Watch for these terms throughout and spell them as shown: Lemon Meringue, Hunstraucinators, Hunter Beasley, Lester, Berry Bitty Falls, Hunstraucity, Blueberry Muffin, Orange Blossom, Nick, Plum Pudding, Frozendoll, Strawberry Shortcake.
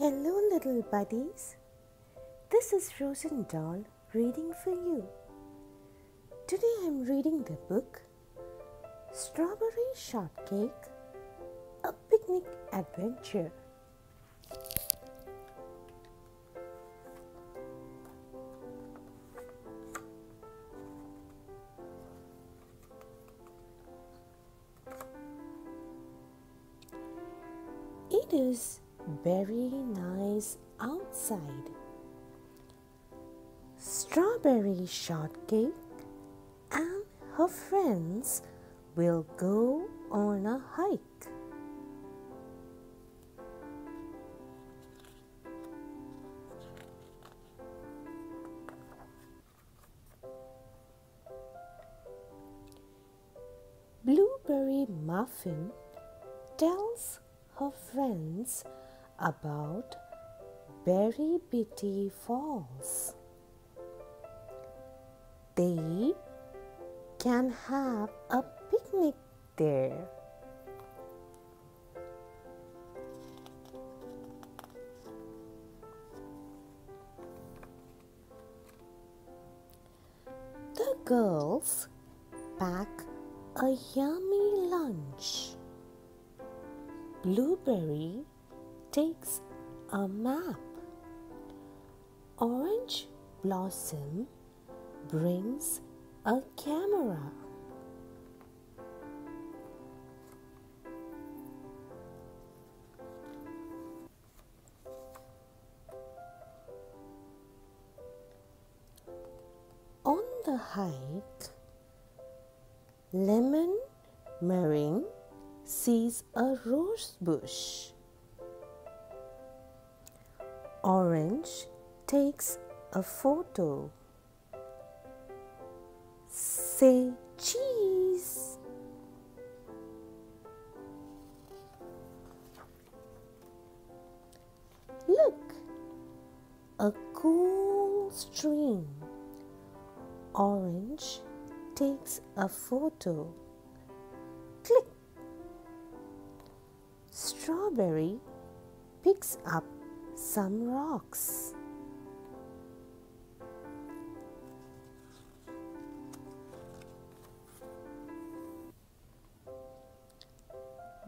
Hello little buddies, this is Frozendoll reading for you. Today I am reading the book Strawberry Shortcake, a Picnic Adventure. It is very nice outside. Strawberry Shortcake and her friends will go on a hike. Blueberry Muffin tells her friends about Berry Bitty Falls. They can have a picnic there. The girls pack a yummy lunch. Blueberry takes a map. Orange Blossom brings a camera. On the hike, Lemon Meringue sees a rose bush. Orange takes a photo. Say cheese. Look, a cool stream. Orange takes a photo. Click. Strawberry picks up some rocks.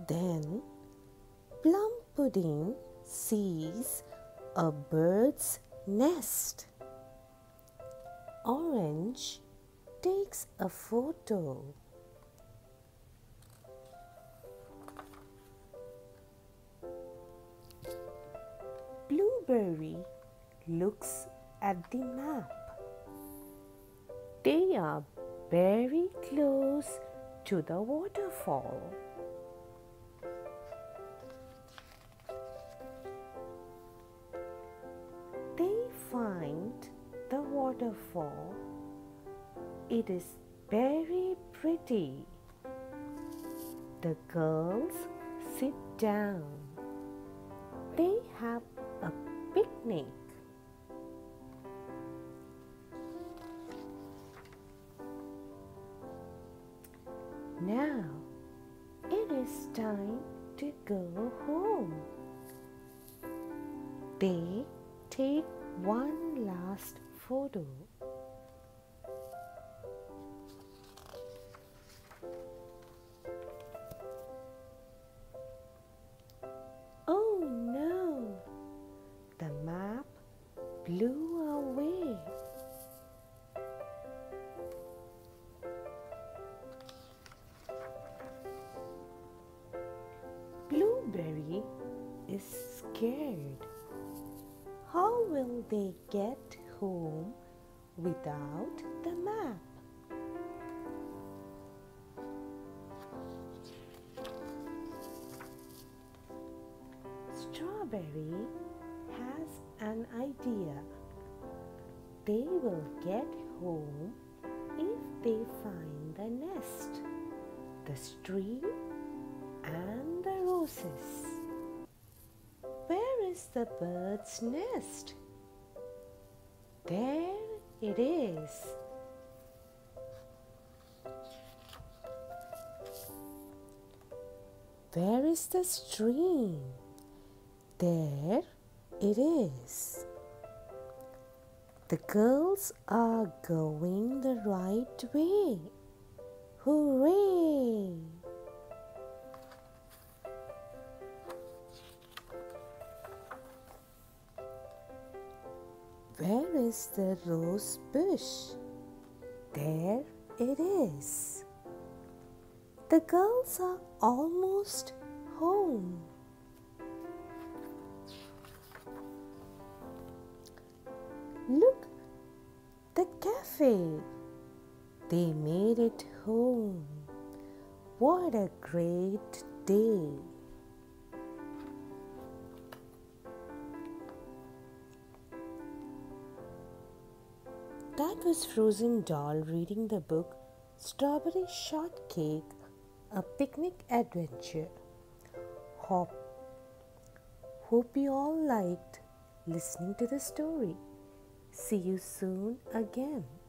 Then Plum Pudding sees a bird's nest. Orange takes a photo. Berry looks at the map. They are very close to the waterfall. They find the waterfall. It is very pretty. The girls sit down. They have a picnic. Now it is time to go home. They take one last photo. Blew away. Blueberry is scared. How will they get home without the map? Strawberry has an idea. They will get home if they find the nest, the stream, and the roses. Where is the bird's nest? There it is. Where is the stream? There it is. The girls are going the right way. Hooray! Where is the rose bush? There it is. The girls are almost home. Look, the cafe. They made it home. What a great day. That was Frozendoll reading the book Strawberry Shortcake, A Picnic Adventure. Hope you all liked listening to the story. See you soon again.